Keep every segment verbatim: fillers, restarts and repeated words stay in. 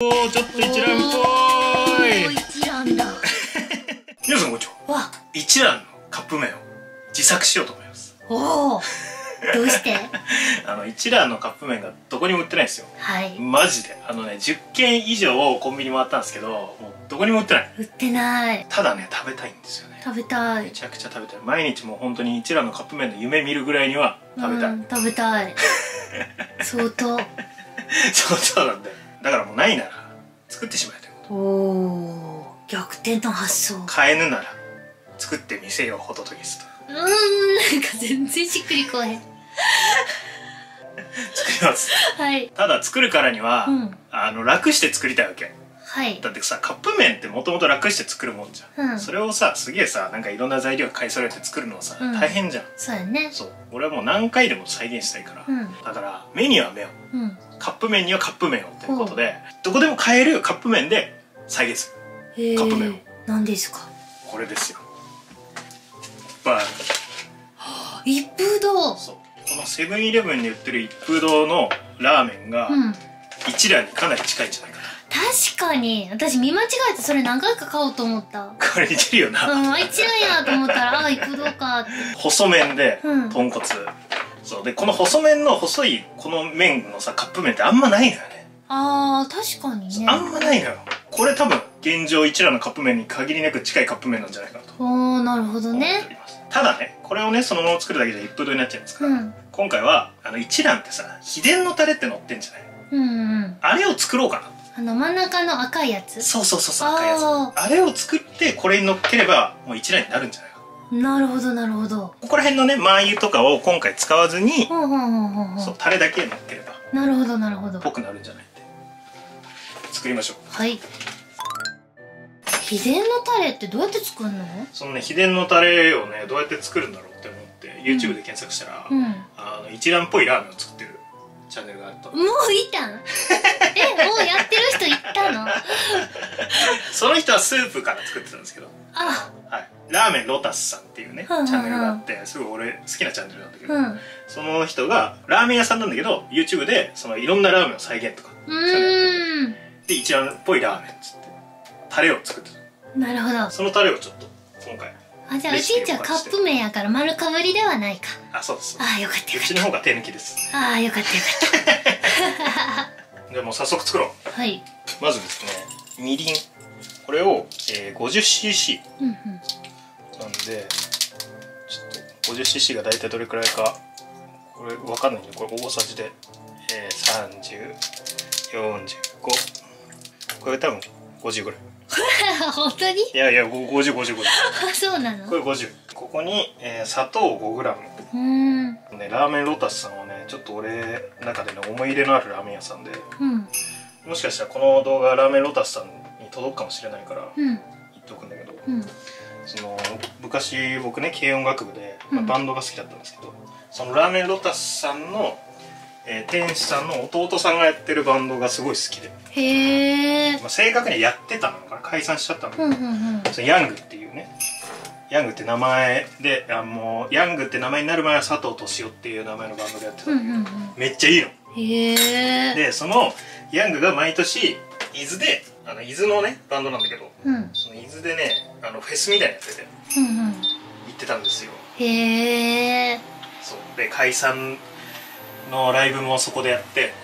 おー、ちょっと一覧っぽーい。一覧だ。皆さんこんにちは。一覧のカップ麺を自作しようと思います。おお。どうして？あの一蘭のカップ麺がどこにも売ってないんですよ。はい。マジであのねじゅっけん以上をコンビニ回ったんですけど、もうどこにも売ってない。売ってない。ただね食べたいんですよね。食べたい。めちゃくちゃ食べたい。毎日もう本当に一蘭のカップ麺の夢見るぐらいには食べたい。うん、食べたい。相当。相当なんだよ。だからもうないなら作ってしまえということ。おお、逆転の発想。買えぬなら作ってみせようホトトギスと。うーん、なんか全然しっくりこへん。作ります。はい。ただ作るからには、うん、あの楽して作りたいわけ。はい。だってさカップ麺ってもともと楽して作るもんじゃん。うん、それをさすげえさなんかいろんな材料が買い揃えて作るのはさ、うん、大変じゃん。そうやね。そう。俺はもう何回でも再現したいから。うん、だから目には目を。うんカップ麺にはカップ麺をということでどこでも買えるカップ麺で再現するカップ麺を。何ですかこれですよ。バーン一風堂。そうこのセブンイレブンに売ってる一風堂のラーメンが一蘭にかなり近いんじゃないかな。確かに私見間違えてそれ何回か買おうと思った。これ似てるよな。うん一蘭やと思ったらあ一風堂かって。細麺で豚骨、うんそうでこの細麺の細いこの麺のさカップ麺ってあんまないのよね。あー確かにねあんまないのよ。これ多分現状一蘭のカップ麺に限りなく近いカップ麺なんじゃないかなと。おーなるほどね。ただねこれをねそのまま作るだけじゃ一風堂になっちゃうんですから、うん、今回はあの一蘭ってさ秘伝のタレって乗ってんじゃない、うんうん、あれを作ろうかな。あの真ん中の赤いやつ。そうそうそうそう赤いやつ。あれを作ってこれに乗っければもう一蘭になるんじゃないか。なるほどなるほど。ここら辺のねマー油とかを今回使わずにそうタレだけ塗ってればなるほどなるほどっぽくなるんじゃないって作りましょう。はい。秘伝のタレってどうやって作るの？そのね秘伝のタレをねどうやって作るんだろうって思って YouTube で検索したら、うんうん、あの一蘭っぽいラーメンを作ってるチャンネルがあった。もういたん？えもうやってる人いたの？その人はスープから作ってたんですけどあはいラーメンロタスさんっていうねチャンネルがあってすごい俺好きなチャンネルなんだけど、うん、その人がラーメン屋さんなんだけど YouTube でそのいろんなラーメンの再現とかで一蘭っぽいラーメンっつってタレを作ってた。なるほど。そのタレをちょっと今回あじゃあうちんちゃんカップ麺やから丸かぶりではないか。あそうです。ああよかったよかった。うちの方が手抜きです。ああよかったよかった。でもう早速作ろう。はい。まずですねみりんこれを、えー、ごじゅっシーシー、うんうんなんでちょっと ごじゅっシーシー が大体どれくらいかこれ分かんないけどこれ大さじで、えー、さんじゅう、よんじゅうごこれ多分ごじゅうぐらい。本当に？いやいやごじゅう、ごじゅう、ごじゅう。あそうなの？これごじゅう。ここに、えー、砂糖 ごグラム。うーん、ね、ラーメンロタスさんはねちょっと俺の中でね思い入れのあるラーメン屋さんで、うん、もしかしたらこの動画ラーメンロタスさんに届くかもしれないから、うん、言っておくんだけど、うんその昔僕ね軽音楽部で、まあ、バンドが好きだったんですけど、うん、そのラーメンロタスさんの、えー、店主さんの弟さんがやってるバンドがすごい好きでへー、まあ、正確にやってたのかな解散しちゃったのかな。そのヤングっていうねヤングって名前であもうヤングって名前になる前は佐藤敏夫っていう名前のバンドでやってたんだけどめっちゃいいのへー。でそのヤングが毎年伊豆であの伊豆のねバンドなんだけど、うん、その伊豆でねあのフェスみたいなやつで行ってたんですよ。へえ。そうで解散のライブもそこでやって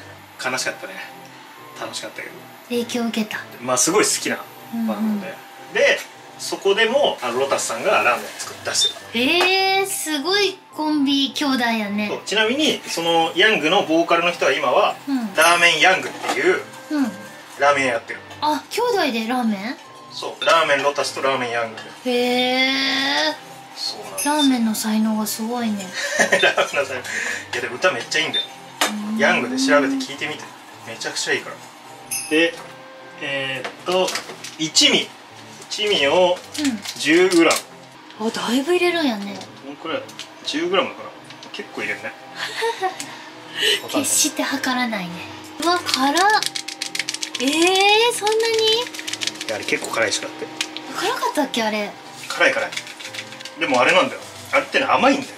悲しかったね。楽しかったけど影響を受けた。まあすごい好きなバンドで、うんうん、でそこでもあのロタスさんがラーメン作って出してた。へえすごいコンビ兄弟やね。そうちなみにそのヤングのボーカルの人は今は、うん、ラーメンヤングっていう、うん、ラーメン屋やってる。あ、兄弟でラーメン？そう、ラーメンロタスとラーメンヤングで。へえ。そうなんです。ラーメンの才能がすごいね。ラーメンの才能。いやでも歌めっちゃいいんだよ。ヤングで調べて聞いてみて。めちゃくちゃいいから。で、えー、っと一味、一味をじゅうグラム。あ、だいぶ入れるんやね。どんくらい？じゅうグラムだから結構入れるね。決して測らないね。うわ、辛っ。ええー、そんなに？いやあれ結構辛いしだって。辛かったっけあれ？辛い辛い。でもあれなんだよ。あれってね甘いんだよ。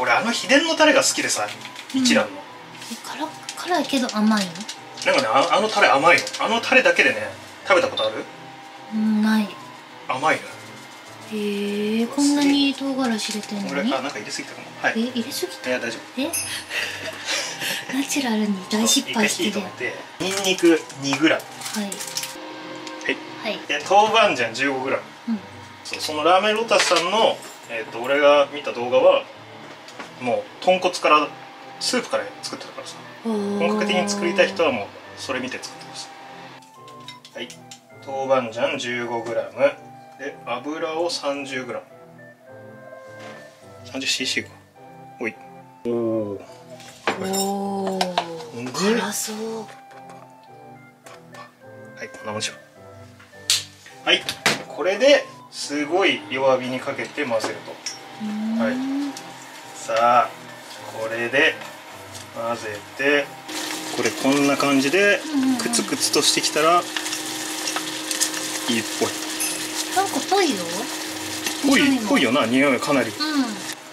俺あの秘伝のタレが好きでさ、一蘭の。うん、辛辛いけど甘いの？なんかね、あ、あのタレ甘いの。あのタレだけでね、食べたことある？ない。甘いね。へえ、こんなに唐辛子入れてんのに。あ、なんか入れすぎたかも。はい。え、入れすぎた？いや、大丈夫。え？ナチュラルに大失敗してる。一回火止めて、ニンニクにグラム。はい。はい。はい。で、豆板醤じゅうごグラム。うん。そう、そのラーメンロタスさんの、えっと、俺が見た動画は、もう豚骨からスープから作ってたからさ。本格的に作りたい人はもうそれ見て作ってます。はい、豆板醤 じゅうごグラム で油を さんじゅうグラム、 さんじゅうシーシー か。おい、おおおお、辛そう。はい、こんなもんしよう。はい、これですごい弱火にかけて混ぜると。はい、さあこれで混ぜて、これこんな感じでクツクツとしてきたらいいっぽい。なんかぽいよ。ぽい、ぽいよな、匂いかなり、うん、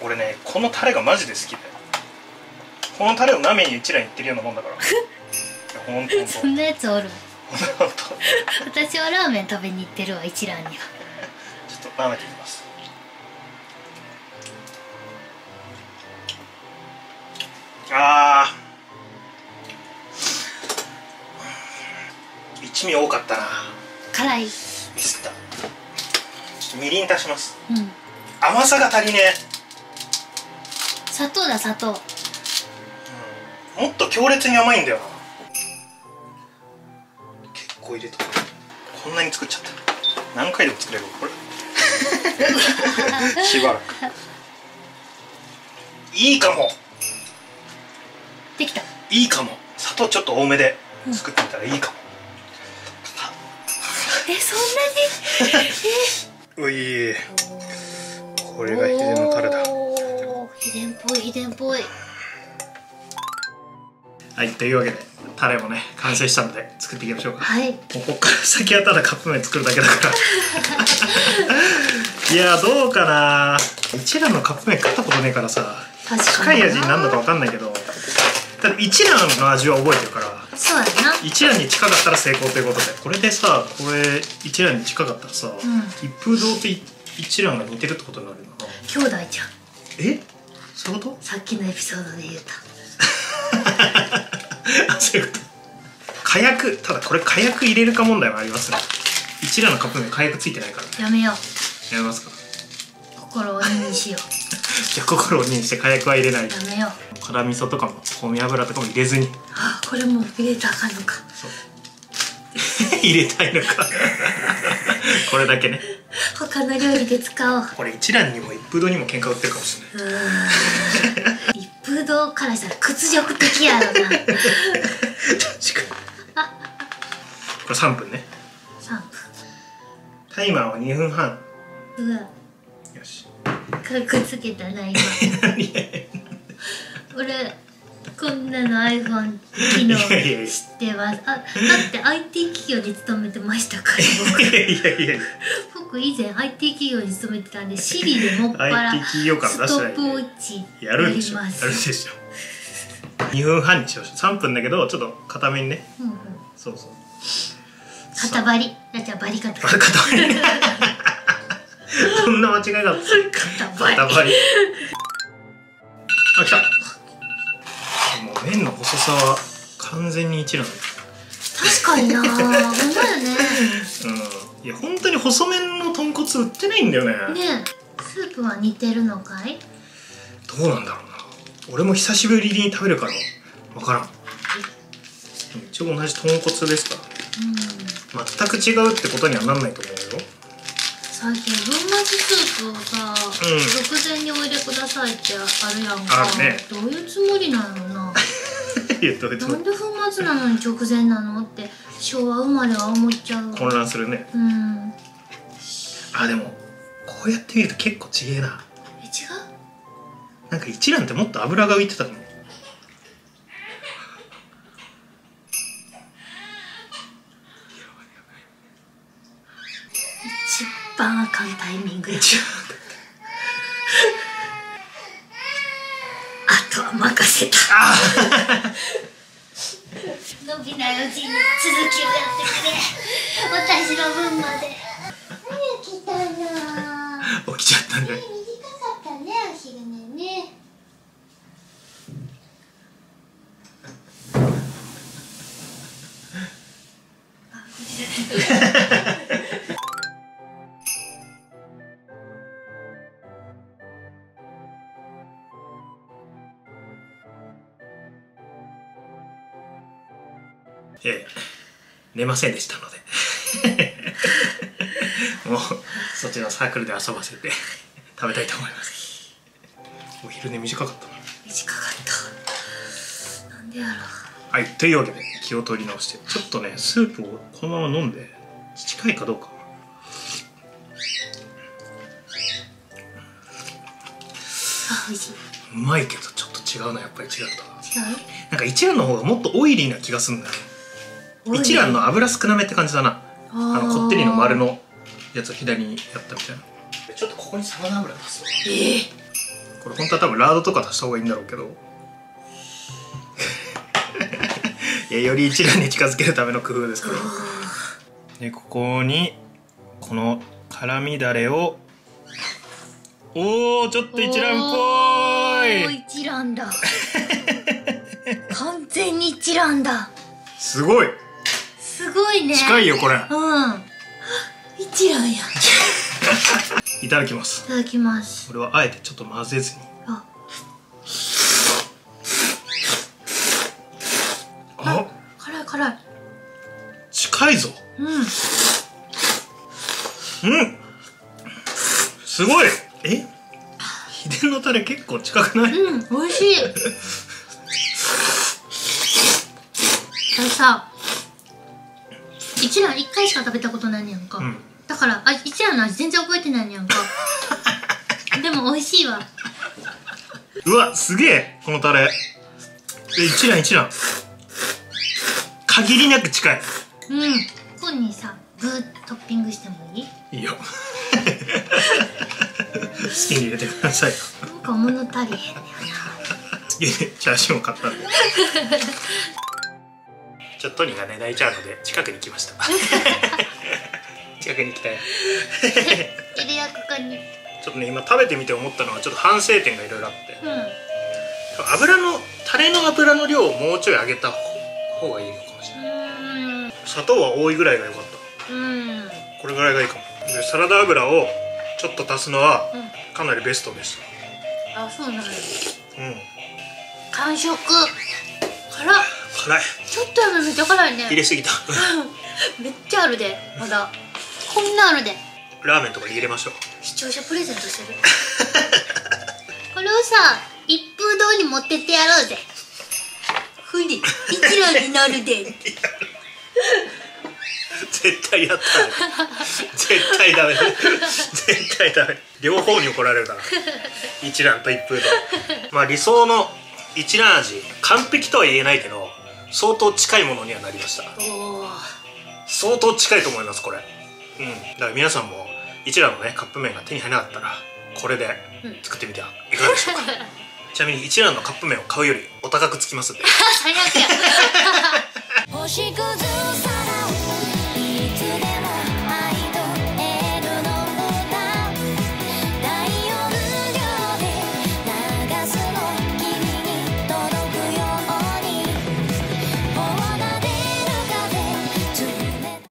俺ね、このタレがマジで好きだよ。このタレをなめに一覧いってるようなもんだから。ほんとほんと、そんなやつおる。ほんと私はラーメン食べに行ってるわ、一覧には。ちょっと舐めてみます。あー、一味多かったな。辛いミスった。みりん足します。うん、甘さが足りねえ。砂糖だ、砂糖、うん、もっと強烈に甘いんだよな。結構入れた。こんなに作っちゃった。何回でも作れるこれ。しばらくいいかも。できた。いいかも。砂糖ちょっと多めで作ってみたらいいかも。うん、え、そんなに。うい、これが秘伝のタレだ。秘伝っぽい、秘伝っぽい。はい、というわけでタレもね完成したので作っていきましょうか。はい。もうこっから先はただカップ麺作るだけだから。いやー、どうかな。一蘭のカップ麺買ったことねえからさ、近い味になんだかわかんないけど。ただ一蘭の味は覚えてるから。そうだな。一蘭に近かったら成功ということで、これでさ、これ一蘭に近かったらさ、うん、一風堂と一蘭が似てるってことになるよな。兄弟じゃん。え、そういうこと？さっきのエピソードで言うた。あ、そういうこと。火薬、ただこれ火薬入れるか問題はありますね。一蘭のカップ麺火薬ついてないから、ね、やめよう。やめますか。心を鬼にしよう。じゃあ心を鬼にして火薬は入れない。やめよう。辛味噌とかも米油とかも入れずに。あ、これも入れたかのか。そう。入れたいのか。これだけね。他の料理で使おう。これ一蘭にも一風堂にも喧嘩売ってるかもしれない。一風堂からしたら屈辱的やろな。確かに。これさんぷんね。さんぷん。タイマーはにふんはん。うわ。よし。かっこつけたな今。俺こんなの iPhone 機能知ってます。あ、だって アイティー 企業に勤めてましたから僕。いやいやいや、僕以前 アイティー 企業に勤めてたんで Siri でもっぱらストップウォッチやります。やるでしょ。にふんはんにしよう。さんぷんだけどちょっと固めにね。うん、うん、そうそう、固張りだって。バリ固張り。そんな間違いだった。固張り。あ、来た。麺の細さは完全に一蘭。確かにな。ほんまよね。うん、いや本当に細麺の豚骨売ってないんだよね。ね、スープは似てるのかい？どうなんだろうな。俺も久しぶりに食べるからわからん。一応同じ豚骨ですから。うん、全く違うってことにはなんないと思うよ。最近粉末スープをさ、うん、独前にお入れくださいってあるやんか。あ、ね、どういうつもりなのな。なんで粉末なのに直前なのって昭和生まれは思っちゃう。混乱するね。うん、あ、でもこうやって見ると結構ちげえな。え、違う？なんか一蘭ってもっと油が浮いてたの。一番あかんタイミングや。あとは任せた。伸びないうちに続きをやってくれ。私の分まで。早起きたな。起きちゃったね。短かったね、お昼寝ね。あ、これじゃない。ええ、寝ませんでしたのでもうそっちのサークルで遊ばせて食べたいと思います。お昼寝短かった短かったなんでやろ。はい、というわけで気を取り直してちょっとねスープをこのまま飲んで近いかどうか。あ、美味しい。うまいけどちょっと違うな、やっぱり違った。違う？なんか一蘭の方がもっとオイリーな気がするんだよ。一蘭の油少なめって感じだな。あのこってりの丸のやつを左にやったみたいな。ちょっとここにサラダ油足す。ええー、これ本当は多分ラードとか足した方がいいんだろうけどいや、より一蘭に近づけるための工夫ですけどで、ここにこの辛みだれを。おお、ちょっと一蘭っぽい。おー、一蘭だ完全に一蘭だ。すごいすごいね。近いよこれ。うん、一蘭やいただきます。いただきます。これはあえてちょっと混ぜずに。ああ、辛い辛い。近いぞ。うんうん、すごい。え、秘伝のタレ結構近くない？うん、美味しいさ、一蘭一回しか食べたことないねやんか、うん、だからあ一蘭の味全然覚えてないねやんかでも美味しいわ。うわ、すげえこのタレ。え、一蘭一蘭限りなく近い。うん、ここにさブートッピングしてもいい？いいよ好きに入れてくださいよ。なんか物足りへんねやな。次チャーシューも買ったんでちょっとにがね泣いちゃうので近くに来ました近くに来たよエリアここに。ちょっとね今食べてみて思ったのはちょっと反省点がいろいろあって、うん、油のタレの油の量をもうちょい上げた方がいいのかもしれない。砂糖は多いぐらいが良かった。うん、これぐらいがいいかも。でサラダ油をちょっと足すのはかなりベストでした、うん、あ、そうなんです。うん、完食。辛っ。辛い。ちょっとやのめっちゃ辛いね。入れすぎためっちゃあるで、まだこんなあるで。ラーメンとかに入れましょう。視聴者プレゼントしてるこれをさ、一風堂に持ってってやろうぜ。ふり、一蘭になるで絶対やった、ね、絶対ダメ絶対ダメ両方に怒られるな一蘭と一風堂。まあ理想の一蘭味、完璧とは言えないけど相当近いものにはなりました。お相当近いと思いますこれ。うん、だから皆さんも一蘭のねカップ麺が手に入らなかったらこれで作ってみてはいかがでしょうか、うん、ちなみに一蘭のカップ麺を買うよりお高くつきますんで最悪や